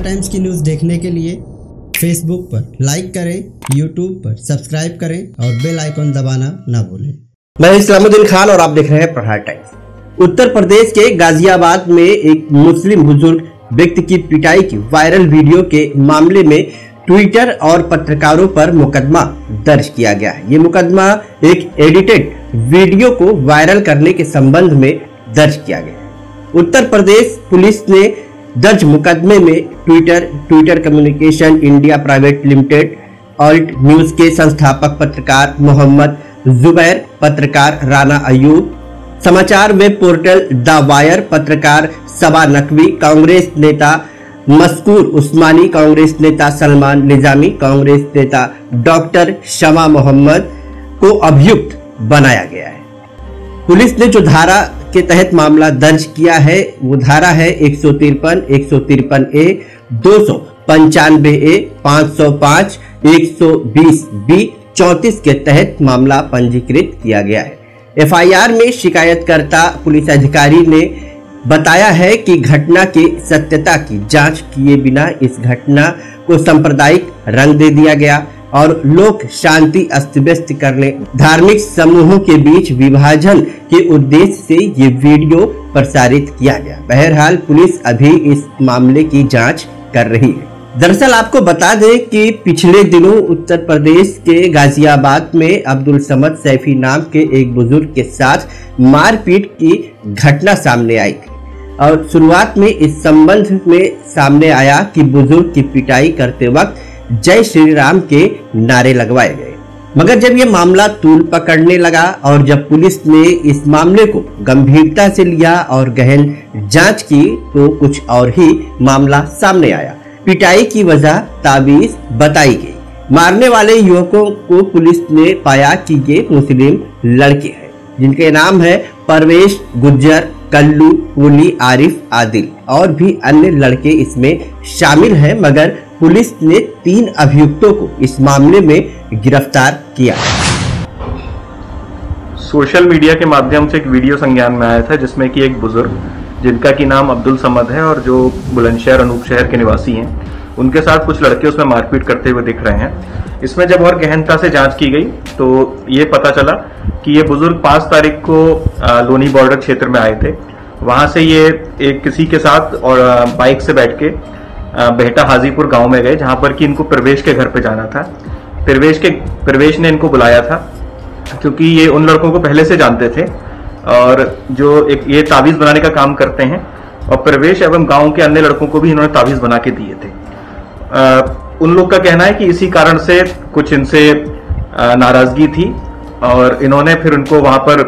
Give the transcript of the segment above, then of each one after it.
पठार टाइम्स की न्यूज़ देखने के लिए फेसबुक पर लाइक करें, यूट्यूब पर सब्सक्राइब करें और बेल आइकन दबाना ना भूलें। मैं इस्लामुद्दीन खान और आप देख रहे हैं प्रहार टाइम्स। उत्तर प्रदेश के गाजियाबाद में एक मुस्लिम बुजुर्ग व्यक्ति की पिटाई की वायरल वीडियो के मामले में ट्विटर और पत्रकारों पर मुकदमा दर्ज किया गया है। ये मुकदमा एक एडिटेड वीडियो को वायरल करने के संबंध में दर्ज किया गया है। उत्तर प्रदेश पुलिस ने दर्ज मुकदमे में Twitter communication India private limited alt news के संस्थापक पत्रकार मोहम्मद जुबैर, पत्रकार राणा अयूब, समाचार वेब पोर्टल द वायर पत्रकार सवार नकवी, कांग्रेस नेता मस्कूर उस्मानी, कांग्रेस नेता सलमान निजामी, कांग्रेस नेता डॉक्टर शमा मोहम्मद को अभियुक्त बनाया गया है। पुलिस ने जो धारा के तहत मामला दर्ज किया है वो धारा है 153, 153A, 295A, 505, 120B, 34 के तहत मामला पंजीकृत किया गया है। एफआईआर में शिकायतकर्ता पुलिस अधिकारी ने बताया है कि घटना की सत्यता की जांच किए बिना इस घटना को सांप्रदायिक रंग दे दिया गया और लोक शांति अस्त-व्यस्त करने, धार्मिक समूहों के बीच विभाजन के उद्देश्य से ये वीडियो प्रसारित किया गया। बहरहाल पुलिस अभी इस मामले की जांच कर रही है। दरअसल आपको बता दें कि पिछले दिनों उत्तर प्रदेश के गाजियाबाद में अब्दुल समद सैफी नाम के एक बुजुर्ग के साथ मारपीट की घटना सामने आई और शुरुआत में इस संबंध में सामने आया कि बुजुर्ग की पिटाई करते वक्त जय श्री राम के नारे लगवाए गए, मगर जब ये मामला तूल पकड़ने लगा और जब पुलिस ने इस मामले को गंभीरता से लिया और गहन जाँच की तो कुछ और ही मामला सामने आया। पिटाई की वजह ताबीज बताई गई। मारने वाले युवकों को पुलिस ने पाया कि ये मुस्लिम लड़के हैं जिनके नाम है परवेश गुज्जर, कल्लू पुनी, आरिफ आदिल और भी अन्य लड़के इसमें शामिल हैं, मगर पुलिस ने 3 अभियुक्तों को इस मामले में गिरफ्तार किया। सोशल मीडिया के माध्यम से एक वीडियो संज्ञान में आया था जिसमें कि एक बुजुर्ग जिनका की नाम अब्दुल समद है और जो बुलंदशहर अनूप शहर के निवासी हैं, उनके साथ कुछ लड़के उसमें मारपीट करते हुए दिख रहे हैं। इसमें जब और गहनता से जांच की गई तो ये पता चला कि ये बुजुर्ग 5 तारीख को लोनी बॉर्डर क्षेत्र में आए थे। वहाँ से ये एक किसी के साथ और बाइक से बैठ के बेहटा हाजीपुर गाँव में गए जहाँ पर कि इनको परवेश के घर पर जाना था। परवेश ने इनको बुलाया था क्योंकि ये उन लड़कों को पहले से जानते थे और जो एक ये तावीज़ बनाने का काम करते हैं और परवेश एवं गांव के अन्य लड़कों को भी इन्होंने तावीज़ बना के दिए थे। उन लोग का कहना है कि इसी कारण से कुछ इनसे नाराज़गी थी और इन्होंने फिर उनको वहां पर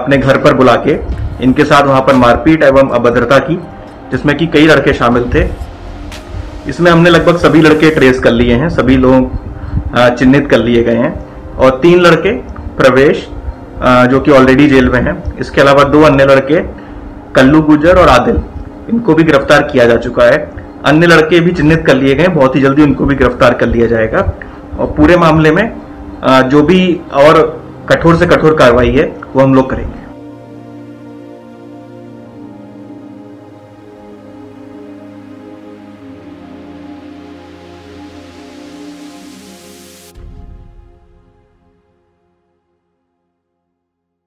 अपने घर पर बुला के इनके साथ वहां पर मारपीट एवं अभद्रता की, जिसमें कि कई लड़के शामिल थे। इसमें हमने लगभग सभी लड़के ट्रेस कर लिए हैं, सभी लोग चिन्हित कर लिए गए हैं और 3 लड़के परवेश जो कि ऑलरेडी जेल में हैं, इसके अलावा 2 अन्य लड़के कल्लू गुजर और आदिल, इनको भी गिरफ्तार किया जा चुका है। अन्य लड़के भी चिन्हित कर लिए गए, बहुत ही जल्दी उनको भी गिरफ्तार कर लिया जाएगा और पूरे मामले में जो भी और कठोर से कठोर कार्रवाई है वो हम लोग करेंगे।